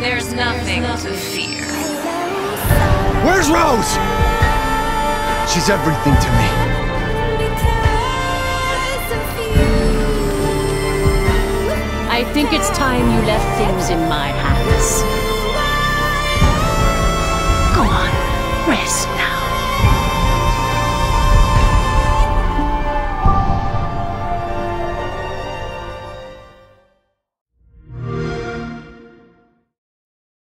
There's nothing to fear. Where's Rose? She's everything to me. I think it's time you left things in my hands.